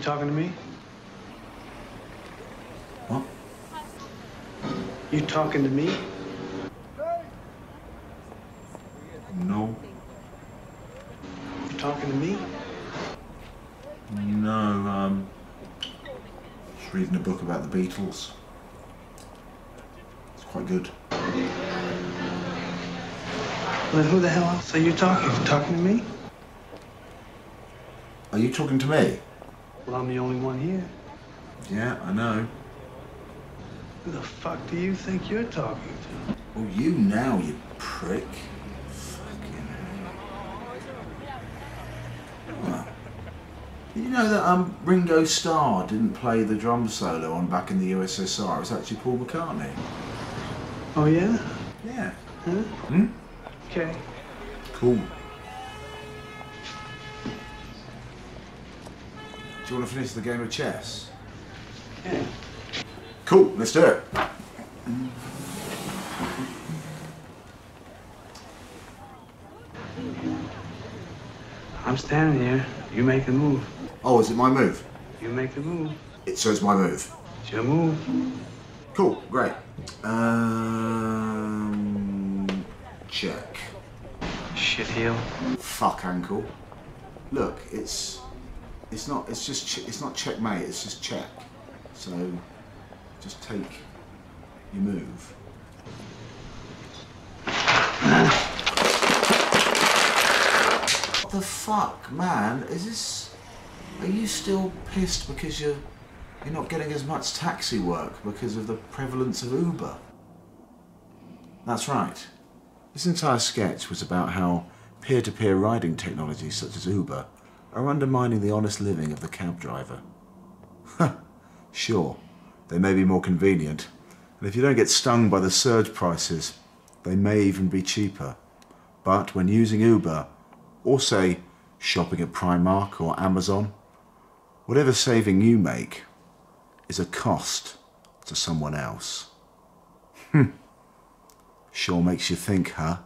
you talking to me? What? You talking to me? No. You talking to me? No, just reading a book about the Beatles. It's quite good. Well, who the hell else are you talking to? Talking to me? Are you talking to me? Well, I'm the only one here. Yeah, I know. Who the fuck do you think you're talking to? Well, you now, you prick. Fucking hell. Well, did you know that Ringo Starr didn't play the drum solo on Back in the USSR? It was actually Paul McCartney. Oh, yeah? Yeah. Huh? Hmm? Okay. Cool. Do you want to finish the game of chess? Yeah. Cool, let's do it. I'm standing here. You make the move. Oh, is it my move? You make the move. So it's my move. It's your move. Cool, great. Check. Shit heel. Fuck ankle. Look, it's not. It's just. It's not checkmate. It's just check. So, just take your move. What the fuck, man? Is this? Are you still pissed because you're not getting as much taxi work because of the prevalence of Uber? That's right. This entire sketch was about how peer-to-peer riding technologies such as Uber are undermining the honest living of the cab driver. Sure, they may be more convenient, and if you don't get stung by the surge prices, they may even be cheaper. But when using Uber, or say, shopping at Primark or Amazon, whatever saving you make is a cost to someone else. Sure makes you think, huh?